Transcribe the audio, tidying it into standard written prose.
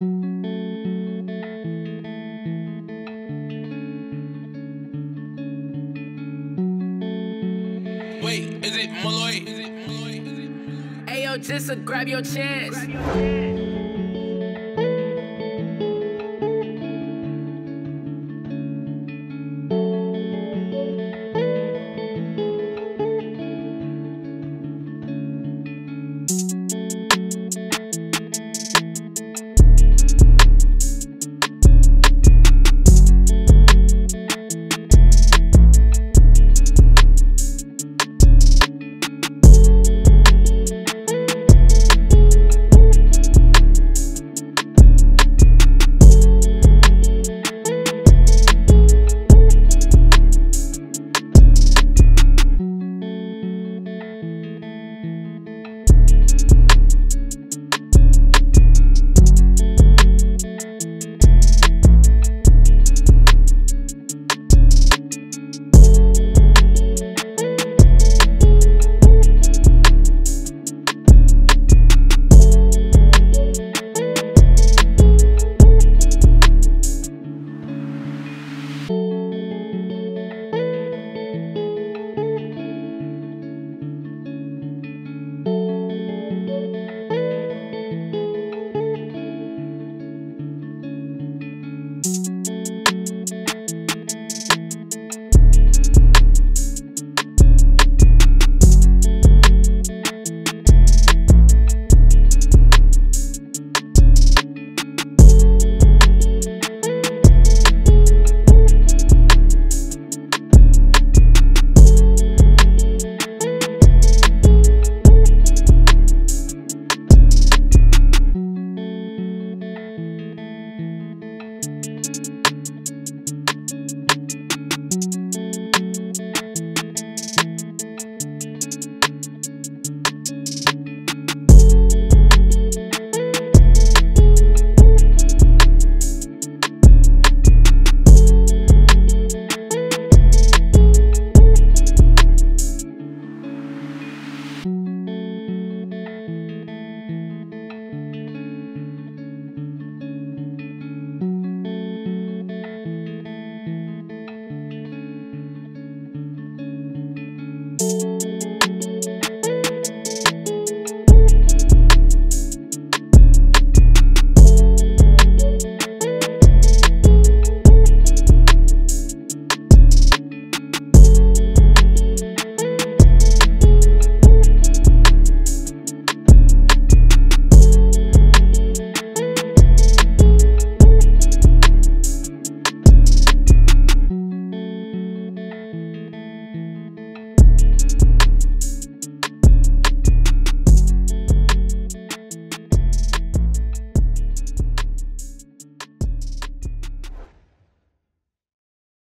Wait, is it Malloy? Ayo, Jissa, grab your chance.